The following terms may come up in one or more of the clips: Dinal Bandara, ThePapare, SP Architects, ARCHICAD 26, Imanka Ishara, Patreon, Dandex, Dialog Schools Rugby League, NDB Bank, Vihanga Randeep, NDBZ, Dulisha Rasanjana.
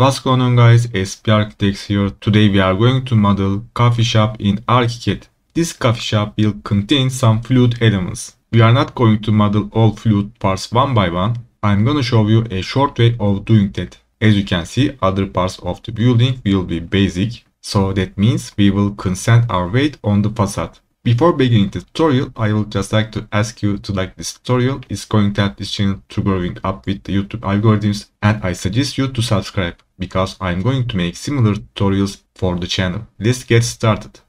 What's going on, guys? SP Architects here. Today we are going to model coffee shop in ARCHICAD. This coffee shop will contain some fluid elements. We are not going to model all fluid parts one by one. I'm going to show you a short way of doing that. As you can see, other parts of the building will be basic. So that means we will concentrate our weight on the facade. Before beginning the tutorial, I will just like to ask you to like this tutorial. It's going to help this channel to growing up with the YouTube algorithms, and I suggest you to subscribe, because I'm going to make similar tutorials for the channel. Let's get started.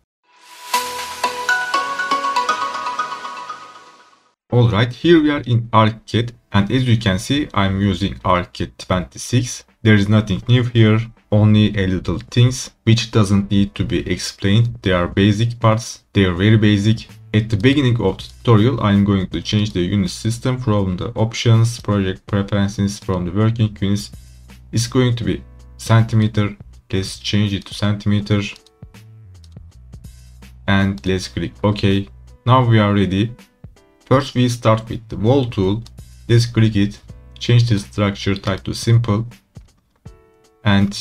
Alright, here we are in ARCHICAD, and as you can see, I'm using ARCHICAD 26. There is nothing new here, only a little things which doesn't need to be explained. They are basic parts, they are very basic. At the beginning of the tutorial, I'm going to change the unit system from the options, project preferences, from the working units. It's going to be centimeter. Let's change it to centimeter and let's click OK. Now we are ready. First we start with the wall tool. Let's click it, change the structure type to simple, and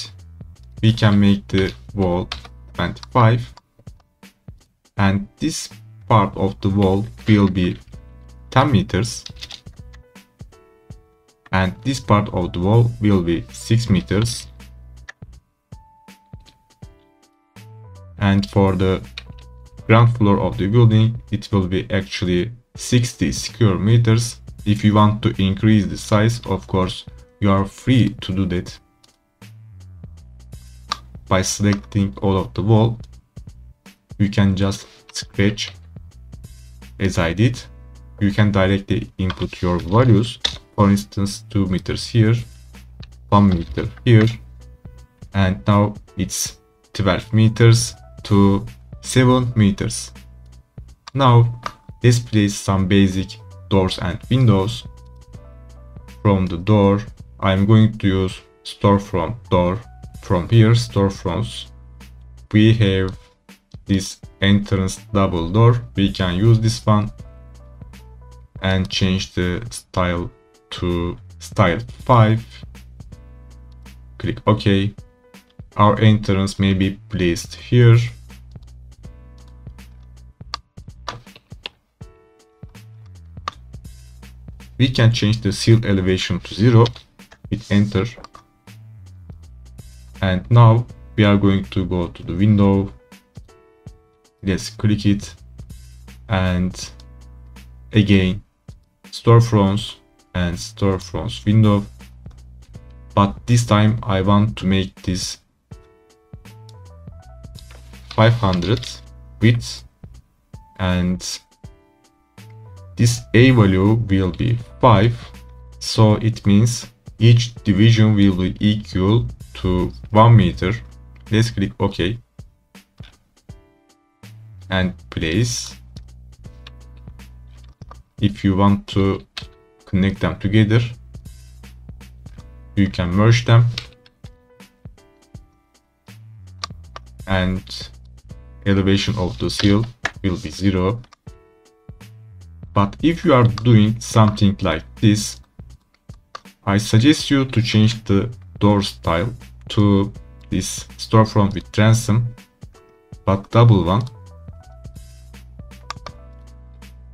we can make the wall 25, and this part of the wall will be 10 meters. And this part of the wall will be 6 meters. And for the ground floor of the building, it will be actually 60 square meters. If you want to increase the size, of course, you are free to do that by selecting all of the wall. You can just scratch as I did. You can directly input your values. For instance, 2 meters here, 1 meter here, and now it's 12 meters to 7 meters. Now let's place some basic doors and windows. From the door, I'm going to use storefront door. From here, storefronts, we have this entrance double door. We can use this one and change the style to style 5. Click OK. Our entrance may be placed here. We can change the seal elevation to 0 with enter. And now we are going to go to the window. Let's click it, and again storefronts and storefronts window, but this time I want to make this 500 width, and this A value will be 5, so it means each division will be equal to 1 meter. Let's click OK and place. If you want to connect them together, you can merge them and elevation of the seal will be 0. But if you are doing something like this, I suggest you to change the door style to this storefront with transom, but double one.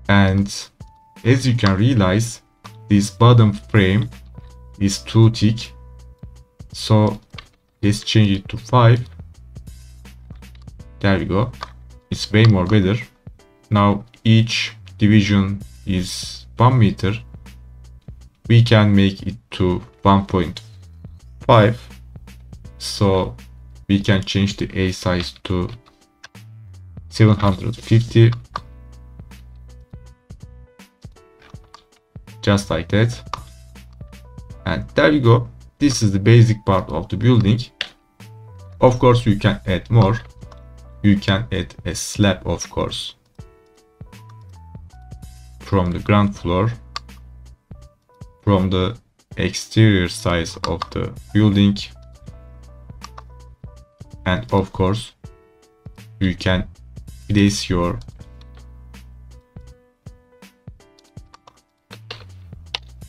And as you can realize, this bottom frame is too thick, so let's change it to 5. There we go, it's way more better. Now each division is 1 meter. We can make it to 1.5, so we can change the A size to 750, just like that. And there you go. This is the basic part of the building. Of course, you can add more. You can add a slab, of course, from the ground floor, from the exterior size of the building. And of course, you can place your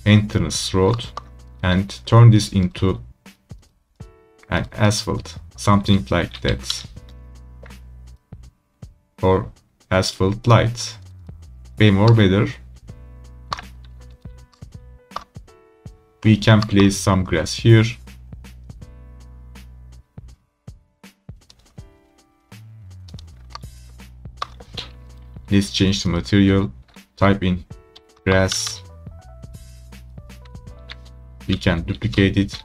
entrance road and turn this into asphalt, something like that, or asphalt lights, way more better. We can place some grass here. Let's change the material, type in grass. We can duplicate it.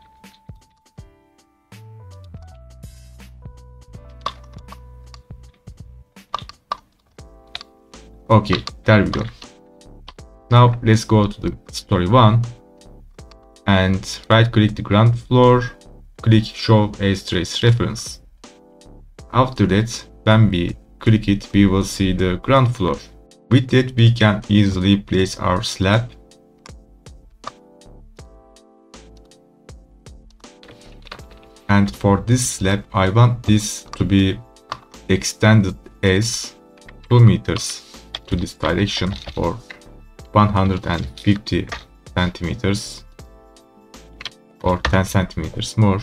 Okay, there we go. Now let's go to the story one and right click the ground floor, click show as trace reference. After that, when we click it, we will see the ground floor. With that, we can easily place our slab. And for this slab, I want this to be extended as 2 meters to this direction, or 150 centimeters or 10 centimeters more.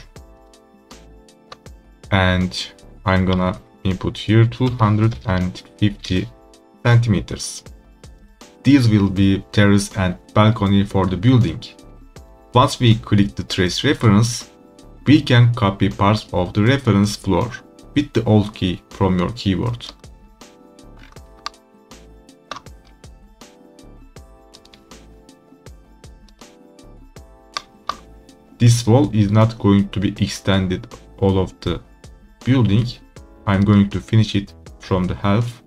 And I'm gonna input here 250 centimeters. These will be terrace and balcony for the building. Once we click the trace reference, we can copy parts of the reference floor with the Alt key from your keyboard. This wall is not going to be extended all of the building. I'm going to finish it from the half.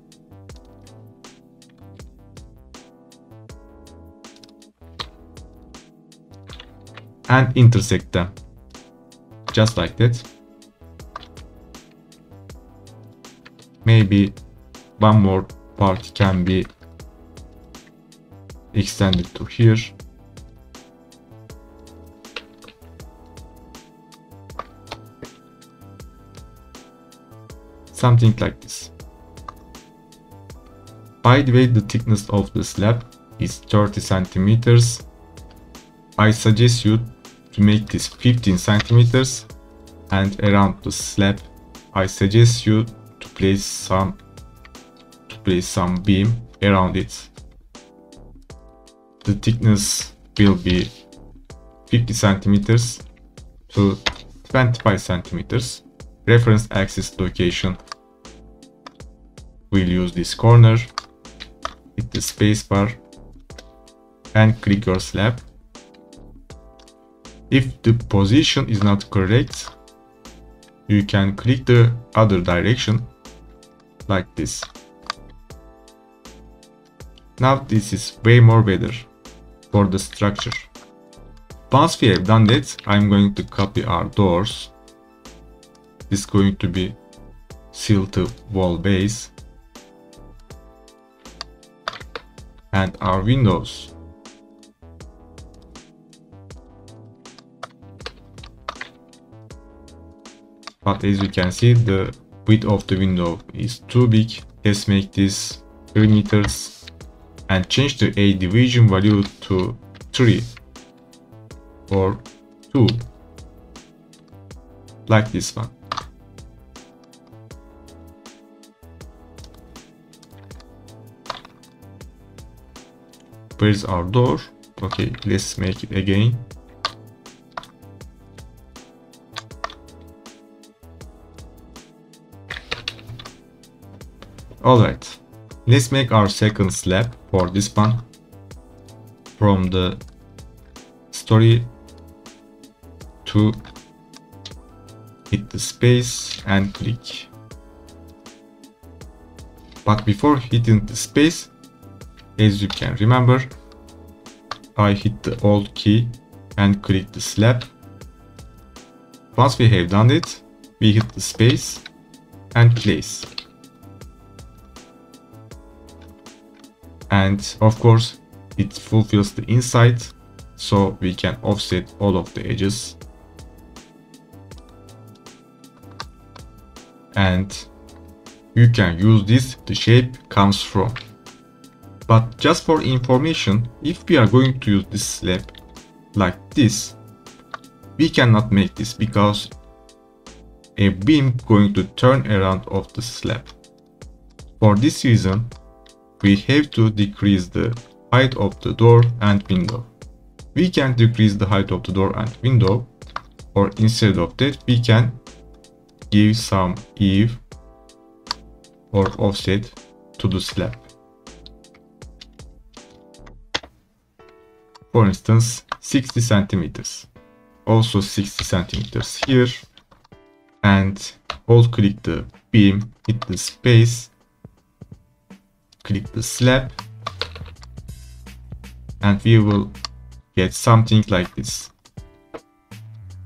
And intersect them. Just like that. Maybe one more part can be extended to here. Something like this. By the way, the thickness of the slab is 30 centimeters. I suggest you to make this 15 centimeters, and around the slab, I suggest you to place some beam around it. The thickness will be 50 centimeters to 25 centimeters. Reference axis location. We'll use this corner, hit the spacebar and click your slab. If the position is not correct, you can click the other direction like this. Now this is way more better for the structure. Once we have done that, I'm going to copy our doors. It's going to be sealed to wall base. And our windows. But as you can see, the width of the window is too big. Let's make this 3 meters and change the A division value to 3 or 2, like this one. Where's our door? Okay, let's make it again. Alright, let's make our second slab for this one from the story to hit the space and click. But before hitting the space, as you can remember, I hit the Alt key and click the slab. Once we have done it, we hit the space and place. And of course, it fulfills the inside, so we can offset all of the edges. And you can use this, the shape comes from. But just for information, if we are going to use this slab like this, we cannot make this because a beam going to turn around off the slab. For this reason, we have to decrease the height of the door and window. We can decrease the height of the door and window, or instead of that we can give some eave or offset to the slab. For instance, 60 centimeters. Also 60 centimeters here, and hold click the beam, hit the space, click the slab, and we will get something like this.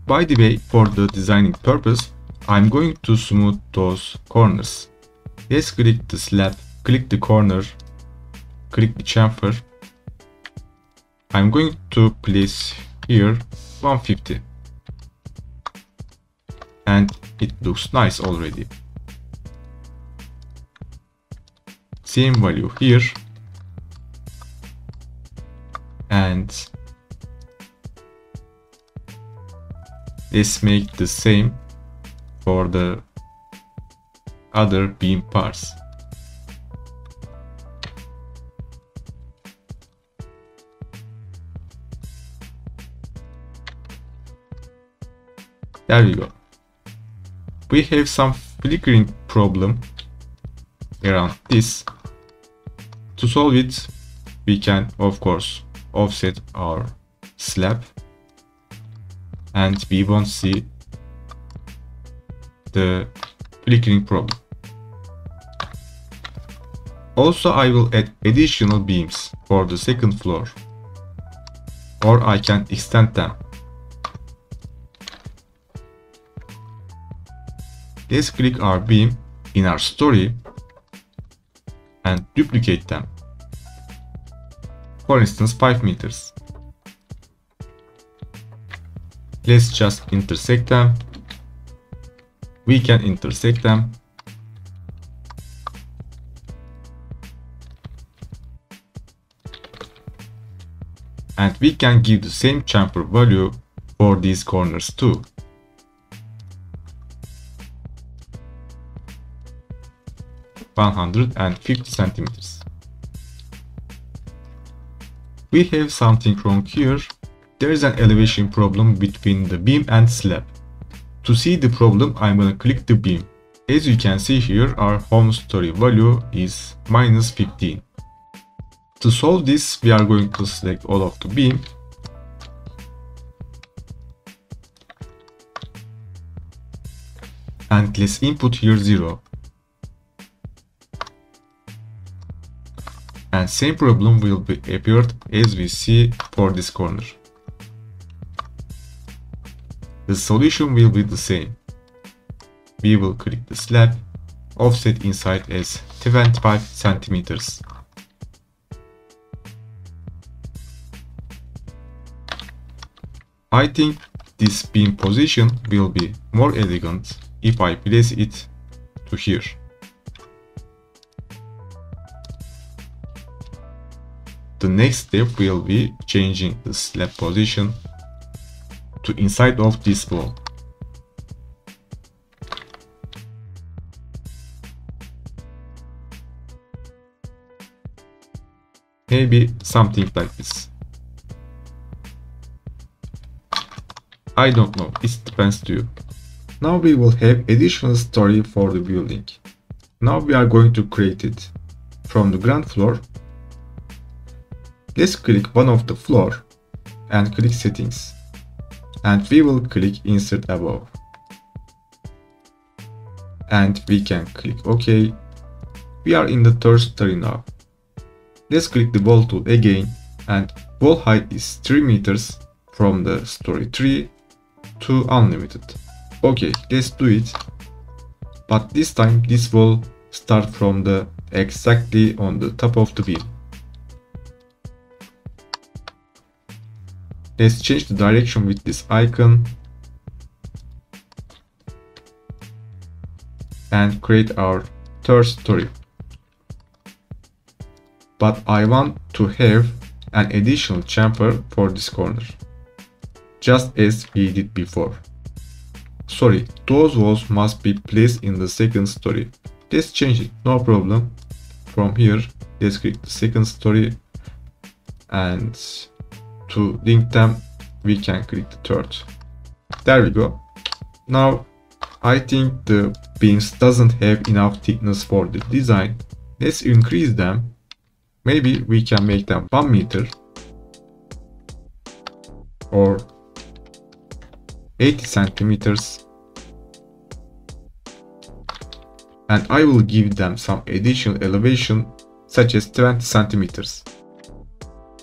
By the way, for the designing purpose, I'm going to smooth those corners. Let's click the slab, click the corner, click the chamfer. I'm going to place here 150, and it looks nice already. Same value here, and let's make the same for the other beam parts. There we go. We have some flickering problem around this. To solve it, we can of course offset our slab, and we won't see the flickering problem. Also, I will add additional beams for the second floor, or I can extend them. Let's click our beam in our story and duplicate them. For instance, 5 meters. Let's just intersect them. We can intersect them. And we can give the same chamfer value for these corners too. (150 centimeters). We have something wrong here. There is an elevation problem between the beam and slab. To see the problem, I'm gonna click the beam. As you can see here, our home story value is -15. To solve this, we are going to select all of the beam. And let's input here 0. And same problem will be appeared as we see for this corner. The solution will be the same. We will click the slab, offset inside as 25 centimeters. I think this beam position will be more elegant if I place it to here. The next step will be changing the slab position to inside of this wall. Maybe something like this. I don't know, it depends to you. Now we will have additional story for the building. Now we are going to create it from the ground floor. Let's click one of the floor and click settings, and we will click insert above, and we can click OK. We are in the third story now. Let's click the wall tool again, and wall height is 3 meters from the story 3 to unlimited. OK, let's do it. But this time this wall starts from the exactly on the top of the beam. Let's change the direction with this icon and create our third story. But I want to have an additional chamfer for this corner, just as we did before. Sorry, those walls must be placed in the second story. Let's change it, no problem. From here, let's click the second story, and to link them, we can click the third. There we go. Now, I think the beams doesn't have enough thickness for the design. Let's increase them. Maybe we can make them 1 meter or 80 centimeters. And I will give them some additional elevation, such as 20 centimeters.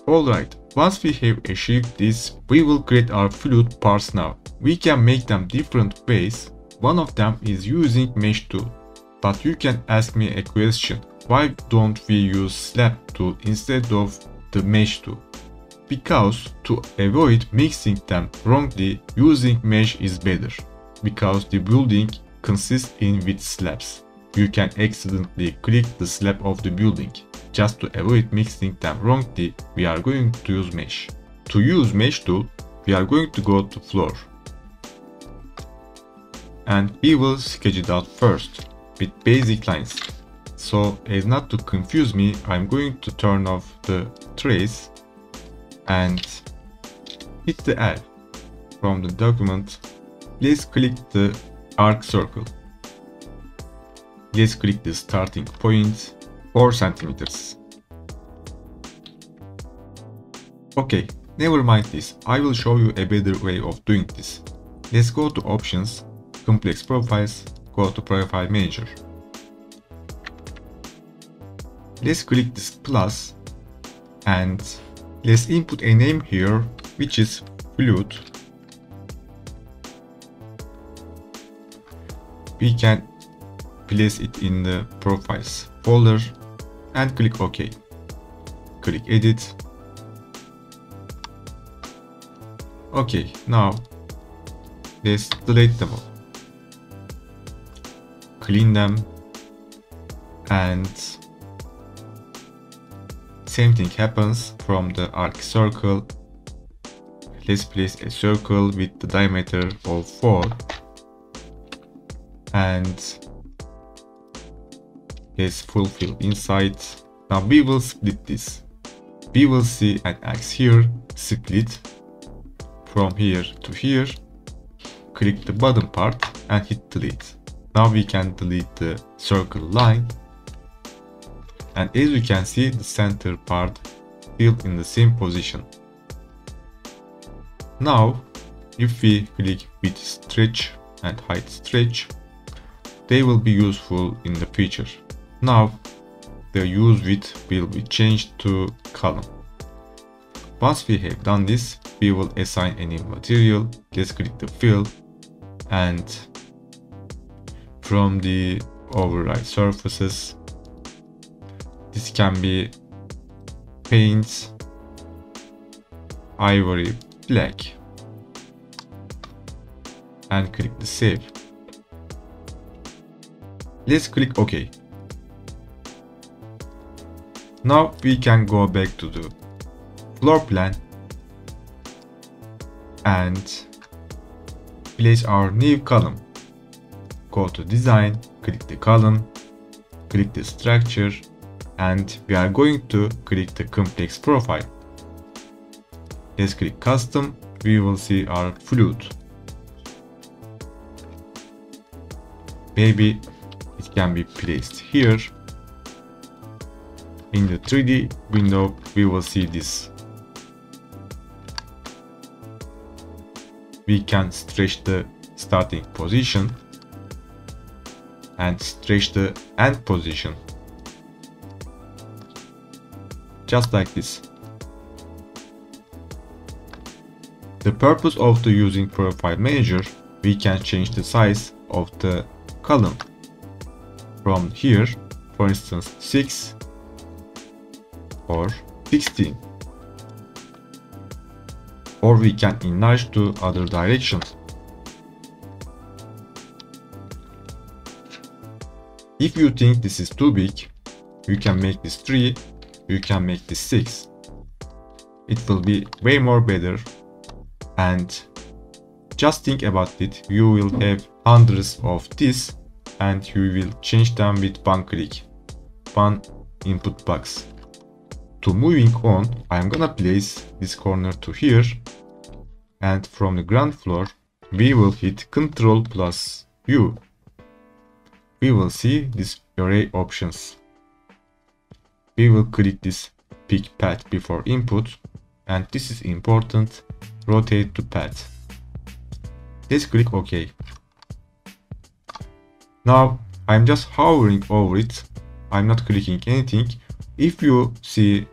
Alright, once we have achieved this, we will create our flute parts now. We can make them different ways. One of them is using mesh tool. But you can ask me a question. Why don't we use slab tool instead of the mesh tool? Because to avoid mixing them wrongly, using mesh is better. Because the building consists in with slabs. You can accidentally click the slab of the building. Just to avoid mixing them wrongly, we are going to use mesh. To use mesh tool, we are going to go to floor. And we will sketch it out first with basic lines. So as not to confuse me, I'm going to turn off the trace and hit the L from the document. Let's click the arc circle. Let's click the starting point, 4 centimeters. Okay, never mind this. I will show you a better way of doing this. Let's go to options, complex profiles, go to profile manager. Let's click this plus and let's input a name here, which is flute. We can place it in the profiles folder and click OK. Click edit. OK, now let's delete them all. Clean them and same thing happens from the arc circle. Let's place a circle with the diameter of 4 and let's fulfill inside. Now we will split this. We will see an X here, split from here to here. Click the bottom part and hit delete. Now we can delete the circle line. And as you can see, the center part still in the same position. Now, if we click with stretch and height stretch, they will be useful in the future. Now, the use width will be changed to column. Once we have done this, we will assign any material. Let's click the fill and from the override surfaces, this can be paint, ivory, black, and click the save. Let's click OK. Now we can go back to the floor plan and place our new column. Go to design, click the column, click the structure, and we are going to click the complex profile. Let's click custom. We will see our flute. Maybe it can be placed here. In the 3D window, we will see this. We can stretch the starting position and stretch the end position. Just like this. The purpose of the using profile manager, we can change the size of the column from here, for instance 6 or 16, or we can enlarge to other directions. If you think this is too big, you can make this 3. You can make this 6. It will be way more better and Just think about it. You will have hundreds of this and you will change them with one click, one input box. To moving on, I'm gonna place this corner to here, and from the ground floor we will hit Ctrl plus U. We will see this array options. We will click this pick path before input, and this is important, rotate to path. Let's click OK. Now I'm just hovering over it. I'm not clicking anything. If you see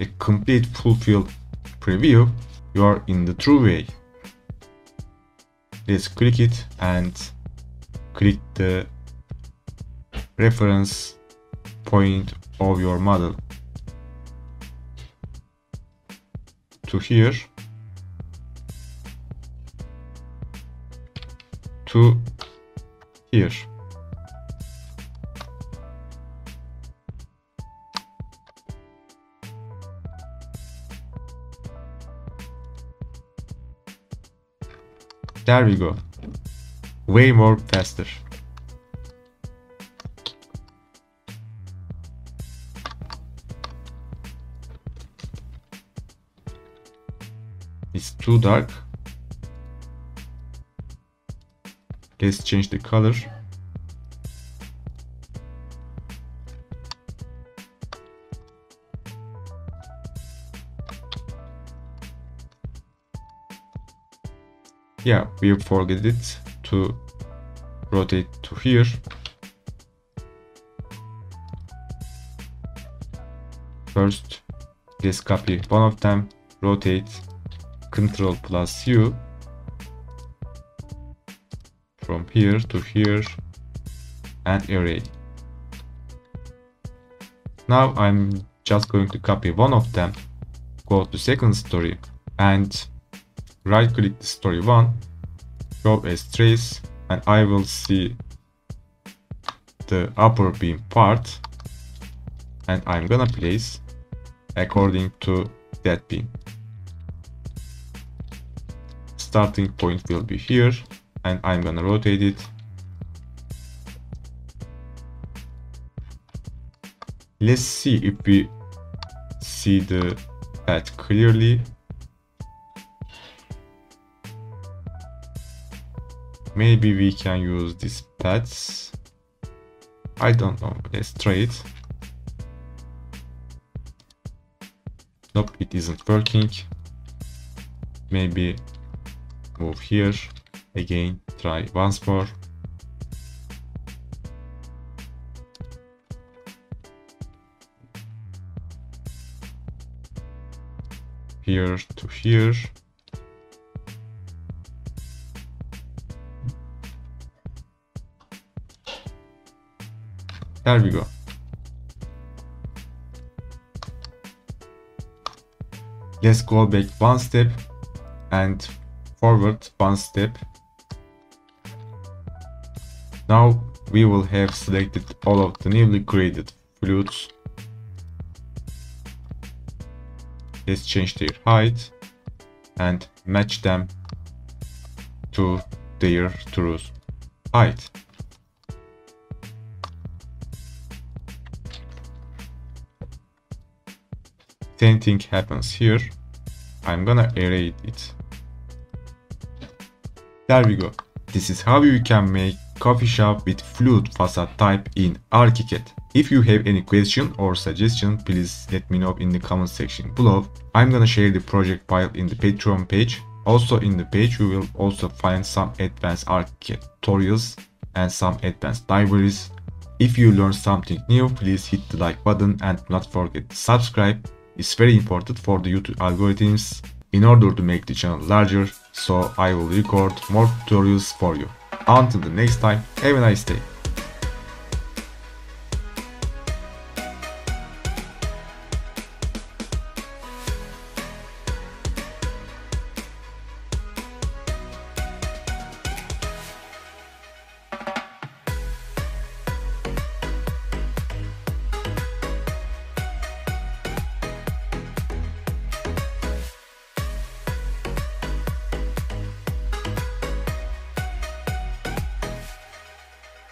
a complete full field preview, you are in the true way. Let's click it and click the reference point of your model to here to here. There we go. Way more faster. It's too dark. Let's change the color. Yeah, we forget it to rotate to here. First, let's copy one of them, rotate Ctrl plus U from here to here and array. Now I'm just going to copy one of them, go to second story and right click the story one, show as trace, and I will see the upper beam part, and I'm gonna place according to that beam. Starting point will be here, and I'm gonna rotate it . Let's see if we see the path clearly. Maybe we can use these paths, I don't know. Let's try it. Nope, it isn't working. Maybe move here again, try once more. Here to here. There we go. Let's go back one step and forward one step. Now we will have selected all of the newly created flutes. Let's change their height and match them to their true height. Same thing happens here. I'm gonna erase it. There we go. This is how you can make coffee shop with flute facade type in ARCHICAD. If you have any question or suggestion, please let me know in the comment section below. I'm gonna share the project file in the Patreon page. Also in the page you will also find some advanced ARCHICAD tutorials and some advanced libraries. If you learned something new, please hit the like button and do not forget to subscribe. It's very important for the YouTube algorithms in order to make the channel larger, so I will record more tutorials for you. Until the next time, have a nice day.